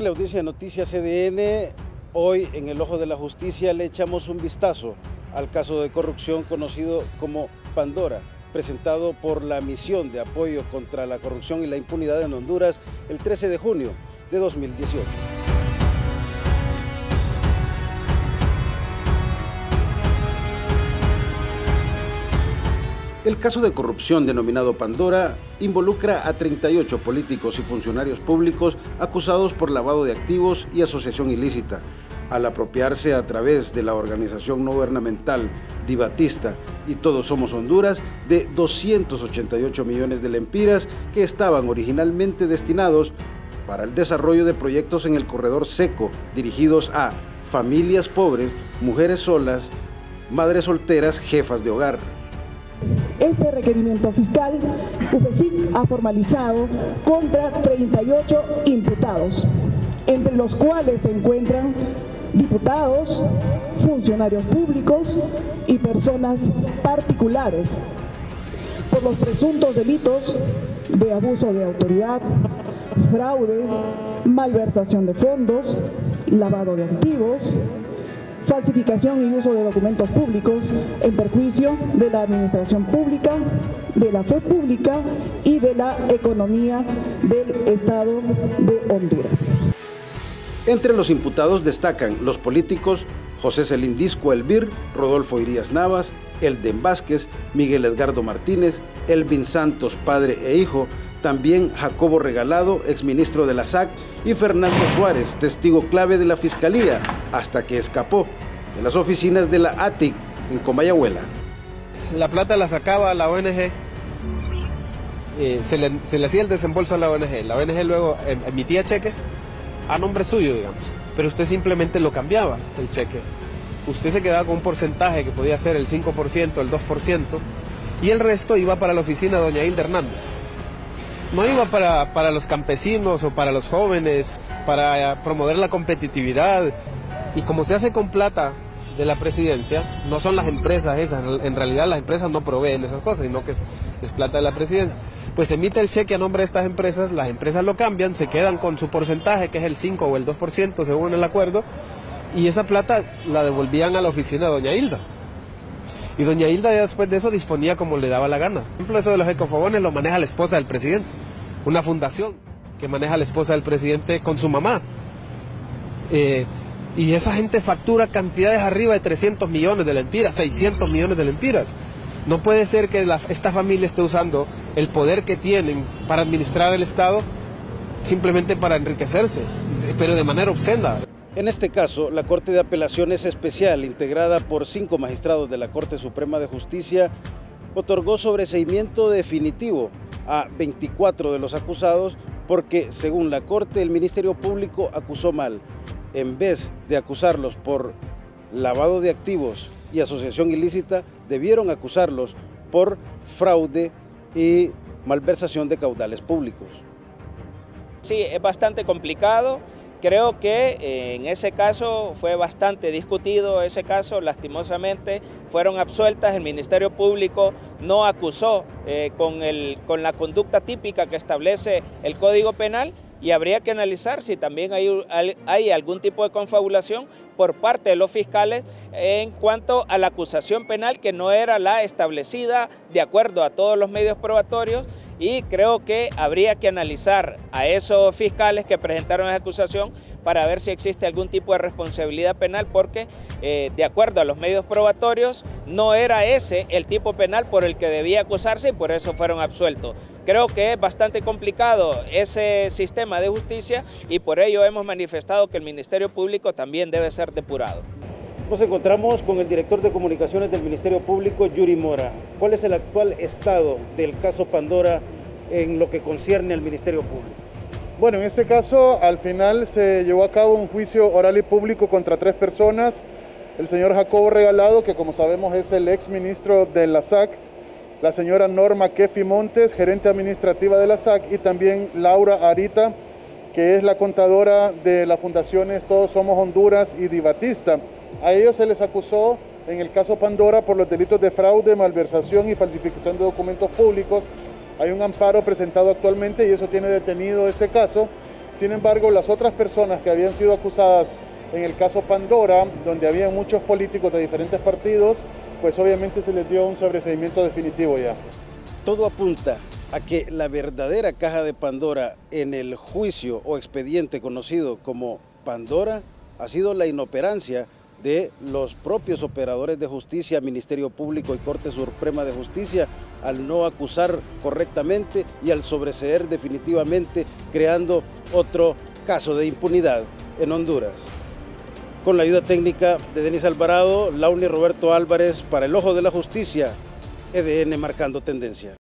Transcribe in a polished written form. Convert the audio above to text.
de la Audiencia de Noticias CDN, hoy en el Ojo de la Justicia le echamos un vistazo al caso de corrupción conocido como Pandora, presentado por la Misión de Apoyo contra la Corrupción y la Impunidad en Honduras el 13 de junio de 2018. El caso de corrupción denominado Pandora involucra a 38 políticos y funcionarios públicos acusados por lavado de activos y asociación ilícita, al apropiarse a través de la organización no gubernamental Dibattista y Todos Somos Honduras de 288 millones de lempiras que estaban originalmente destinados para el desarrollo de proyectos en el corredor seco dirigidos a familias pobres, mujeres solas, madres solteras, jefas de hogar. Este requerimiento fiscal UFECI ha formalizado contra 38 imputados, entre los cuales se encuentran diputados, funcionarios públicos y personas particulares, por los presuntos delitos de abuso de autoridad, fraude, malversación de fondos, lavado de activos, falsificación y uso de documentos públicos en perjuicio de la administración pública, de la fe pública y de la economía del Estado de Honduras. Entre los imputados destacan los políticos José Celindisco Elvir, Rodolfo Irías Navas, Elden Vázquez, Miguel Edgardo Martínez, Elvin Santos, padre e hijo, también Jacobo Regalado, exministro de la SAC, y Fernando Suárez, testigo clave de la Fiscalía, hasta que escapó de las oficinas de la ATIC en Comayagüela. La plata la sacaba la ONG, se le hacía el desembolso a la ONG. La ONG luego emitía cheques a nombre suyo, digamos, pero usted simplemente lo cambiaba el cheque. Usted se quedaba con un porcentaje que podía ser el 5%, el 2%, y el resto iba para la oficina de doña Hilda Hernández. No iba para los campesinos o para los jóvenes, para promover la competitividad. Y como se hace con plata de la presidencia, no son las empresas esas, en realidad las empresas no proveen esas cosas, sino que es plata de la presidencia. Pues emite el cheque a nombre de estas empresas, las empresas lo cambian, se quedan con su porcentaje, que es el 5 o el 2% según el acuerdo, y esa plata la devolvían a la oficina de doña Hilda. Y doña Hilda ya después de eso disponía como le daba la gana. Por ejemplo, eso de los ecofogones lo maneja la esposa del presidente. Una fundación que maneja la esposa del presidente con su mamá. Y esa gente factura cantidades arriba de 300 millones de lempiras, 600 millones de lempiras. No puede ser que esta familia esté usando el poder que tienen para administrar el Estado simplemente para enriquecerse, pero de manera obscena. En este caso, la Corte de Apelaciones Especial, integrada por 5 magistrados de la Corte Suprema de Justicia, otorgó sobreseimiento definitivo a 24 de los acusados porque, según la Corte, el Ministerio Público acusó mal. En vez de acusarlos por lavado de activos y asociación ilícita, debieron acusarlos por fraude y malversación de caudales públicos. Sí, es bastante complicado. Creo que en ese caso fue bastante discutido, ese caso lastimosamente fueron absueltas, el Ministerio Público no acusó con la conducta típica que establece el Código Penal y habría que analizar si también hay algún tipo de confabulación por parte de los fiscales en cuanto a la acusación penal que no era la establecida de acuerdo a todos los medios probatorios. Y creo que habría que analizar a esos fiscales que presentaron la acusación para ver si existe algún tipo de responsabilidad penal porque de acuerdo a los medios probatorios no era ese el tipo penal por el que debía acusarse y por eso fueron absueltos. Creo que es bastante complicado ese sistema de justicia y por ello hemos manifestado que el Ministerio Público también debe ser depurado. Nos encontramos con el director de comunicaciones del Ministerio Público, Yuri Mora. ¿Cuál es el actual estado del caso Pandora en lo que concierne al Ministerio Público? Bueno, en este caso, al final se llevó a cabo un juicio oral y público contra 3 personas. El señor Jacobo Regalado, que como sabemos es el exministro de la SAC, la señora Norma Kefi Montes, gerente administrativa de la SAC, y también Laura Arita, que es la contadora de las fundaciones Todos Somos Honduras y Dibattista. A ellos se les acusó en el caso Pandora por los delitos de fraude, malversación y falsificación de documentos públicos. Hay un amparo presentado actualmente y eso tiene detenido este caso. Sin embargo, las otras personas que habían sido acusadas en el caso Pandora, donde había muchos políticos de diferentes partidos, pues obviamente se les dio un sobreseimiento definitivo ya. Todo apunta a que la verdadera caja de Pandora en el juicio o expediente conocido como Pandora ha sido la inoperancia de los propios operadores de justicia, Ministerio Público y Corte Suprema de Justicia, al no acusar correctamente y al sobreseer definitivamente, creando otro caso de impunidad en Honduras. Con la ayuda técnica de Denis Alvarado, Launi Roberto Álvarez, para el Ojo de la Justicia, EDN marcando tendencia.